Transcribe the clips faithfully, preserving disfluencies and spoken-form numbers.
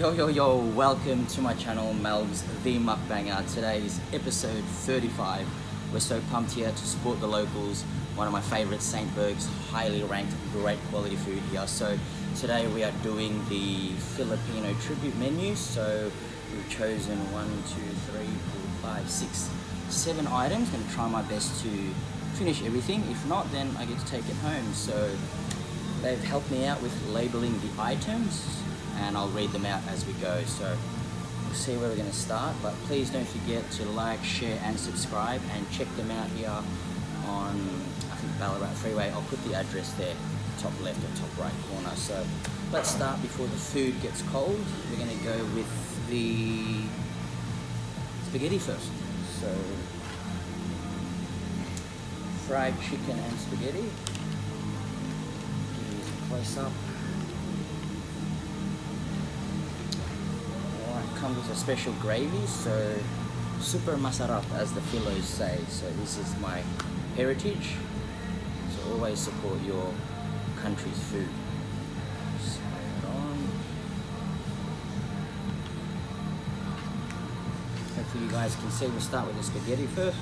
Yo yo yo, welcome to my channel Melbz The Mukbanger. Today is episode thirty-five. We're so pumped here to support the locals. One of my favourite St Burgs, highly ranked, great quality food here. So today we are doing the Filipino tribute menu. So we've chosen one, two, three, four, five, six, seven items. Going to try my best to finish everything. If not, then I get to take it home. So they've helped me out with labelling the items, and I'll read them out as we go. So we'll see where we're going to start, but please don't forget to like, share and subscribe, and check them out here on, I think, Ballarat Freeway. I'll put the address there, top left or top right corner. So let's start before the food gets cold. We're going to go with the spaghetti first. So fried chicken and spaghetti. Give these a close up. Comes with a special gravy, so super masarap, as the Filos say. So this is my heritage, so always support your country's food. Slide on. Hopefully you guys can see. We'll start with the spaghetti first.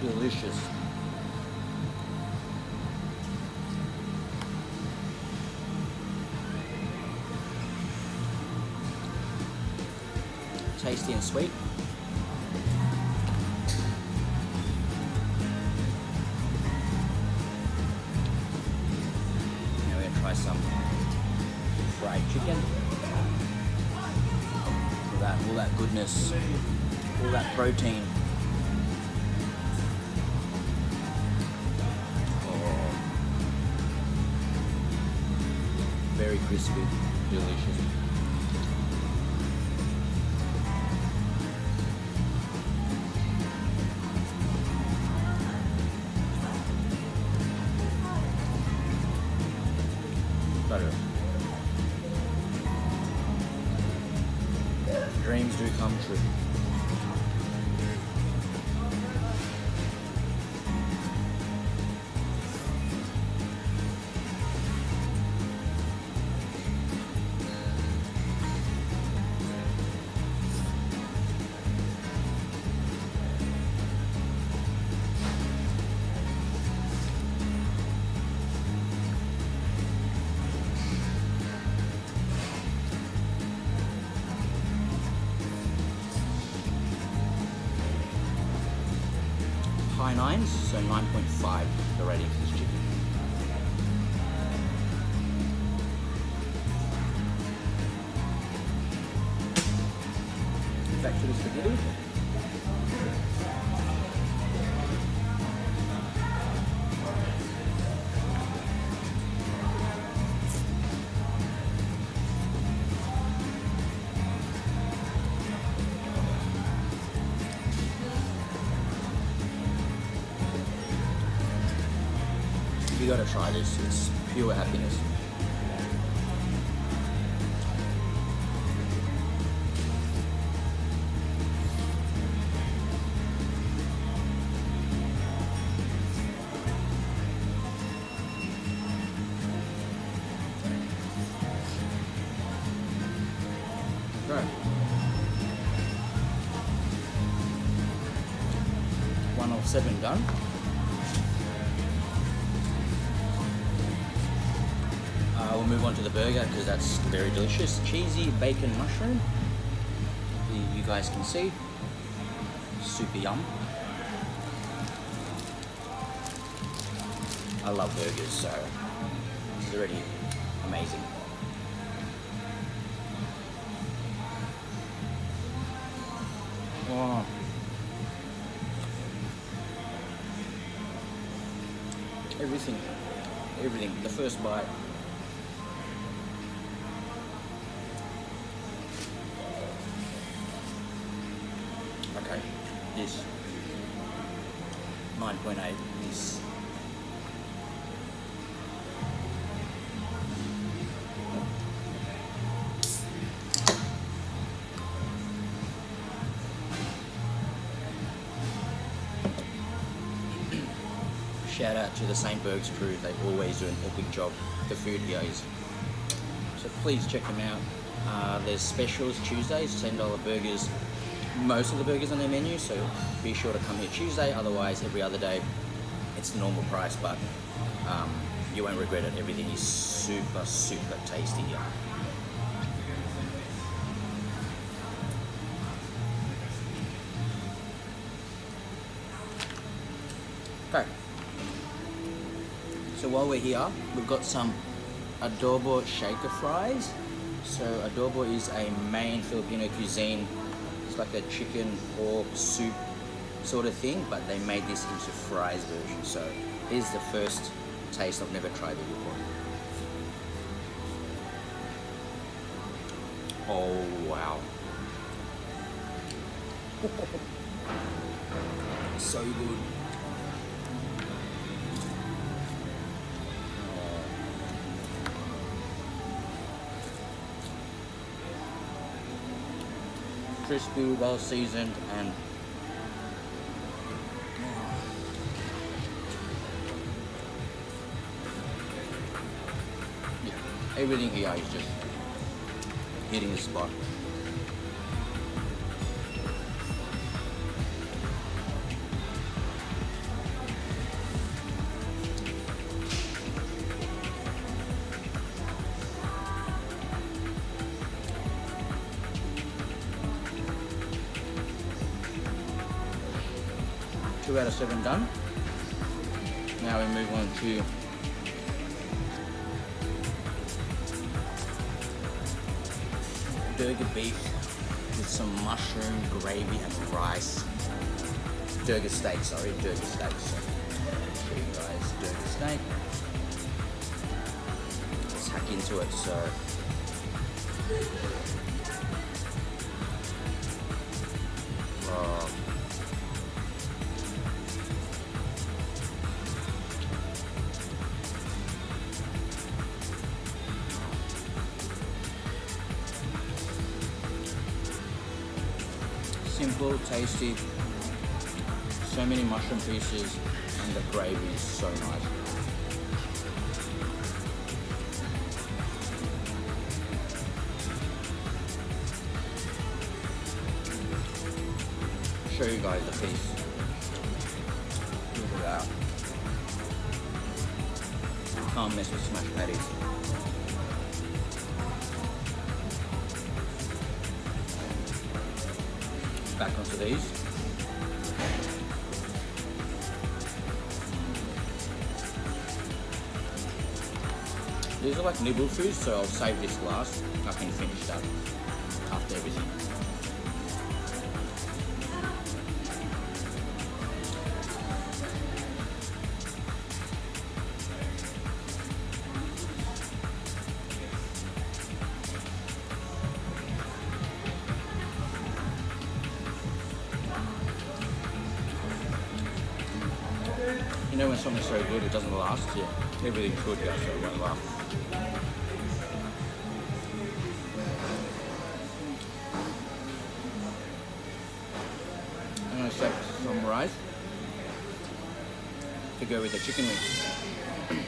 Delicious. Tasty and sweet. Now we're going to try some fried chicken. All that, all that goodness, all that protein. Oh, very crispy, delicious. Dreams do come true. High nines, so nine point five the rating for this chicken. Back to the spaghetti. You gotta try this, it's pure happiness. Okay. One of seven done. We'll move on to the burger because that's very delicious. Cheesy bacon mushroom. You guys can see. Super yum. I love burgers, so this is already amazing. Oh. Everything. Everything. The first bite. Okay, this nine point eight, this shout out to the St Burgs crew, they always do an epic job, the food guys. So please check them out. Uh, there's specials Tuesdays, ten dollar burgers, most of the burgers on their menu, so be sure to come here Tuesday, otherwise every other day it's the normal price, but um, you won't regret it. Everything is super, super tasty here. Okay, so while we're here, we've got some adobo shaker fries. So adobo is a main Filipino cuisine. It's like a chicken, pork, soup sort of thing, but they made this into fries version. So this is the first taste. I've never tried it before. Oh wow. So good. Crispy, well seasoned, and yeah, everything here is just hitting the spot. Two out of seven done. Now we move on to burger beef with some mushroom gravy and rice. Burger steak, sorry, burger steak. So I'll show you guys burger steak. Let's hack into it. So. Wow. Simple, tasty, so many mushroom pieces, and the gravy is so nice. Show you guys the piece. Look at that. Can't mess with smashed patties. Back onto these. These are like nibble foods, so I'll save this last. I can finish that after everything. You know when something's so good it doesn't last? Yeah, everything's good here, so it won't last. I'm going to set some rice to go with the chicken wings.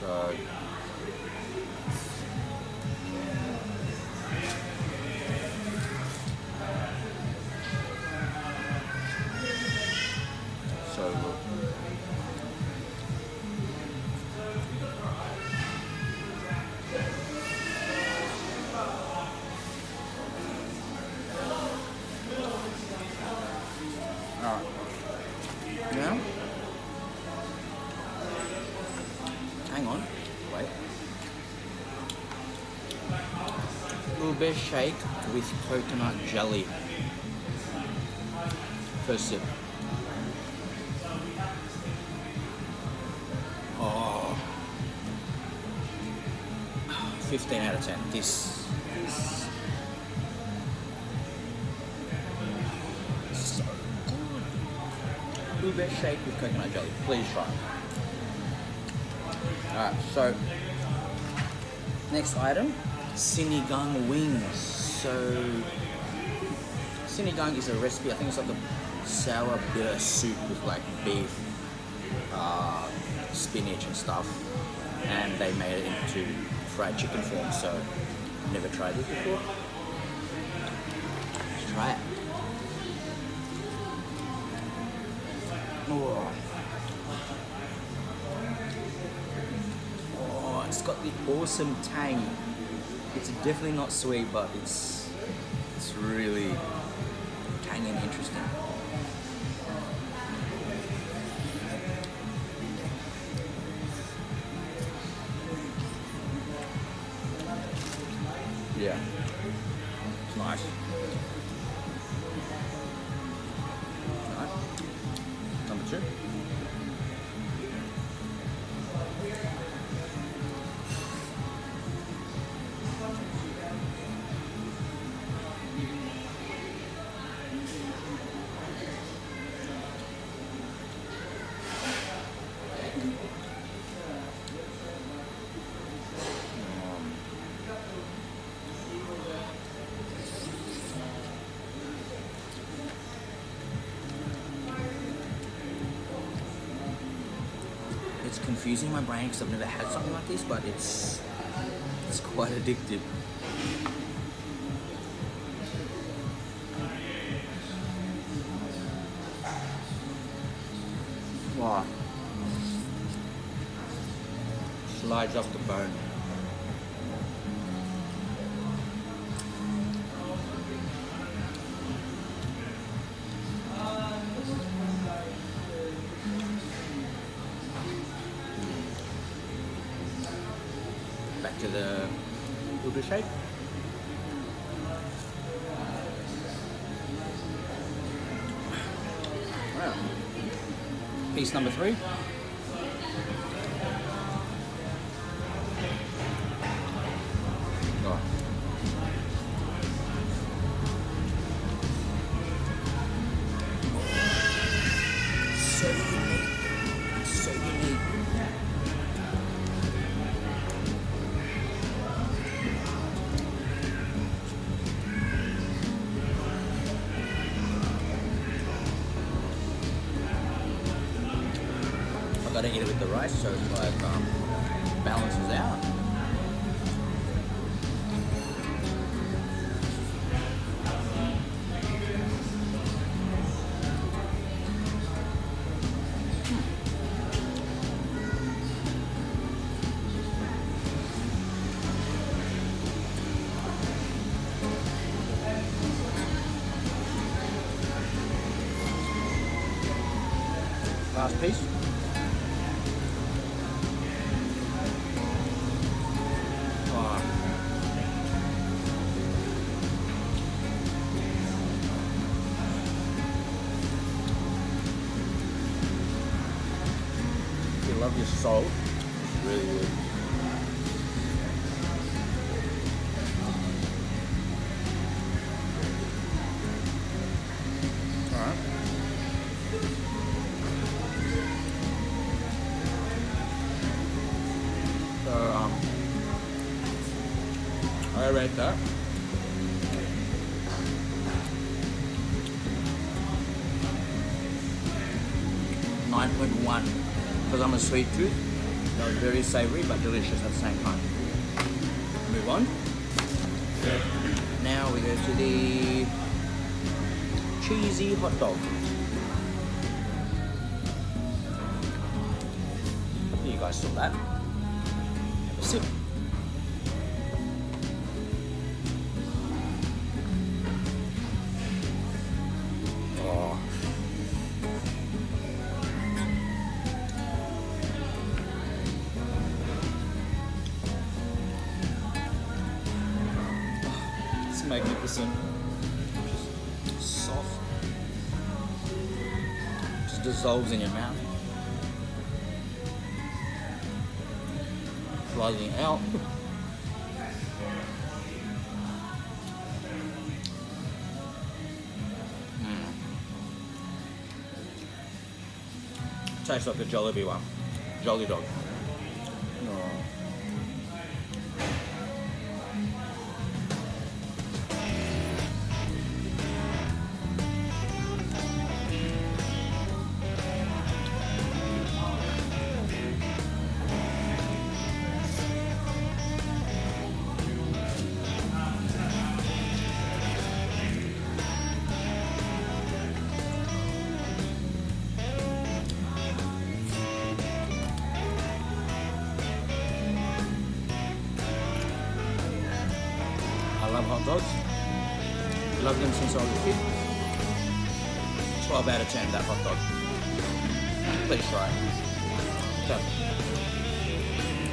So Ube Shake with Coconut Jelly. First sip. Oh. fifteen out of ten. This is so good. Ube Shake with Coconut Jelly. Please try it. Alright, so next item. Sinigang wings. So sinigang is a recipe, I think it's like a sour bitter soup with like beef, uh, spinach and stuff, and they made it into fried chicken form, so never tried it before. Let's try it. Oh, oh it's got the awesome tang. It's definitely not sweet, but it's it's really tangy and interesting. Yeah, it's nice. Alright, number two. It's confusing my brain because I've never had something like this, but it's it's quite addictive. Wow. Slides off the bone. Back to the Ube Shake. Wow. Piece number three. Oh. So unique. So unique. I don't eat it with the rice, so it like um, balances out. Last piece. I love your salt. It's really good. Alright. So, um, I rate that. nine point one. Because I'm a sweet tooth, not very savory but delicious at the same time. Move on. Yeah. Now we go to the cheesy hot dog. You guys saw that. Have a sip. Oh. Magnificent, just soft, just dissolves in your mouth, sliding out. Mm. Tastes like the Jollibee one, Jolly Dog. Oh. hot dogs. Loved them since I was a kid. twelve out of ten, that hot dog. Please try it. So,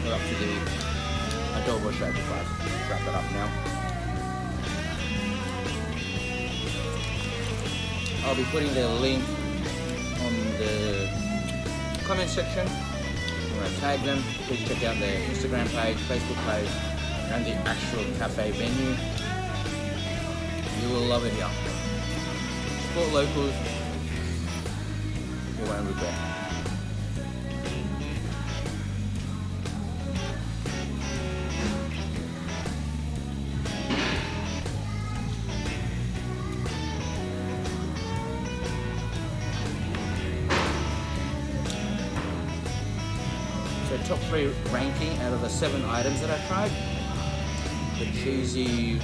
we're up to the adobo shaker class. Wrap that up now. I'll be putting the link on the comment section. I'm going to tag them. Please check out their Instagram page, Facebook page, and the actual cafe venue. You will love it here. Support locals. You won't regret it. Top three ranking out of the seven items that I tried. The cheesy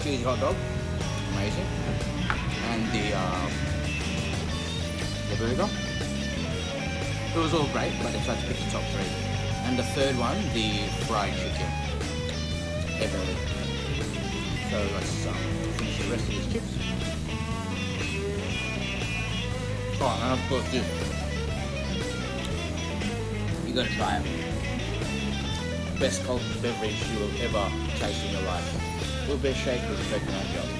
cheesy hot dog, amazing, and the um, the burger. It was all great, but I tried to pick the top three. And the third one, the fried chicken, heavily. So let's um, finish the rest of these chips. Oh, and of course this. You gotta try it. Best cold beverage you will ever taste in your life. Ube Shake with Coconut Jelly.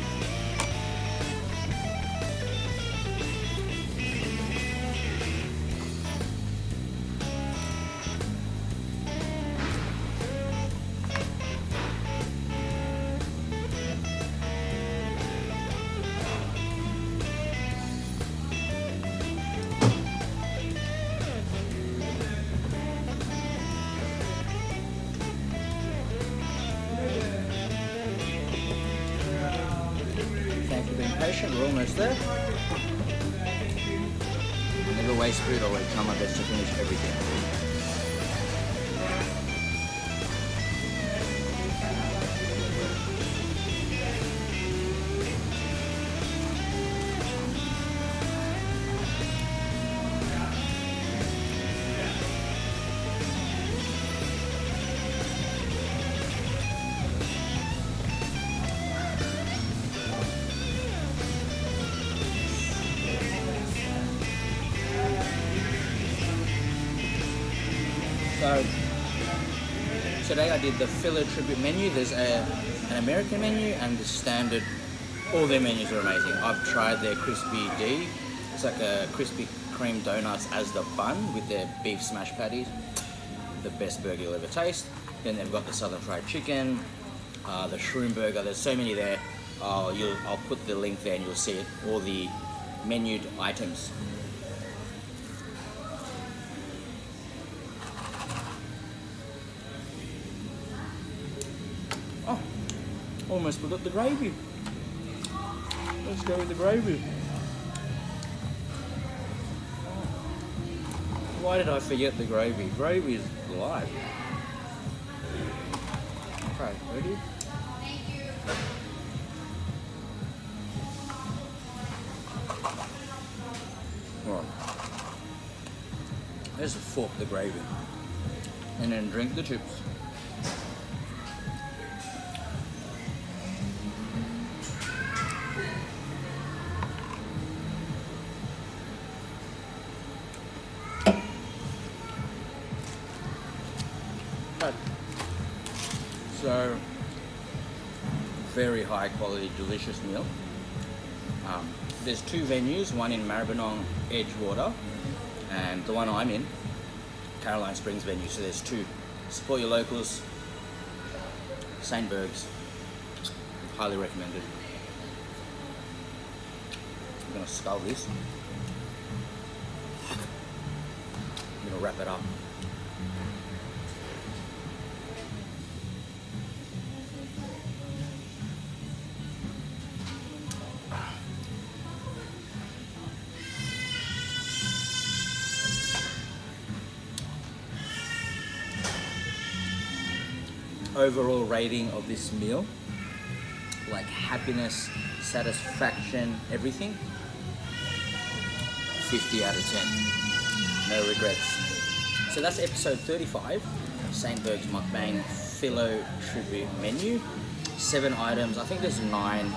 We're almost there. I never waste food, always try my best to finish everything. So today I did the filler tribute menu. There's a, an American menu and the standard. All their menus are amazing. I've tried their crispy D. It's like a crispy cream donuts as the bun with their beef smash patties. The best burger you'll ever taste. Then they've got the southern fried chicken, uh, the shroom burger. There's so many there. Uh, you'll, I'll put the link there and you'll see it. All the menued items. Almost forgot the gravy. Let's go with the gravy. Why did I forget the gravy? Gravy is life. Okay, ready? Thank you. Alright. Let's fork the gravy. And then drink the chips. So, very high quality, delicious meal. Um, there's two venues, one in Maribyrnong, Edgewater, and the one I'm in, Caroline Springs venue. So there's two. Support your locals. St Burgs, highly recommended. I'm gonna scull this. I'm gonna wrap it up. Overall rating of this meal, like happiness, satisfaction, everything, fifty out of ten, no regrets. So that's episode thirty-five of St Burgs Mukbang. filo tribute menu. Seven items, I think there's nine.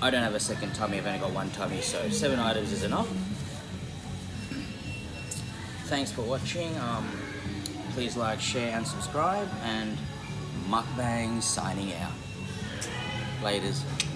I don't have a second tummy, I've only got one tummy, so seven items is enough. Thanks for watching. Um, please like, share and subscribe, and Mukbang signing out. Laters.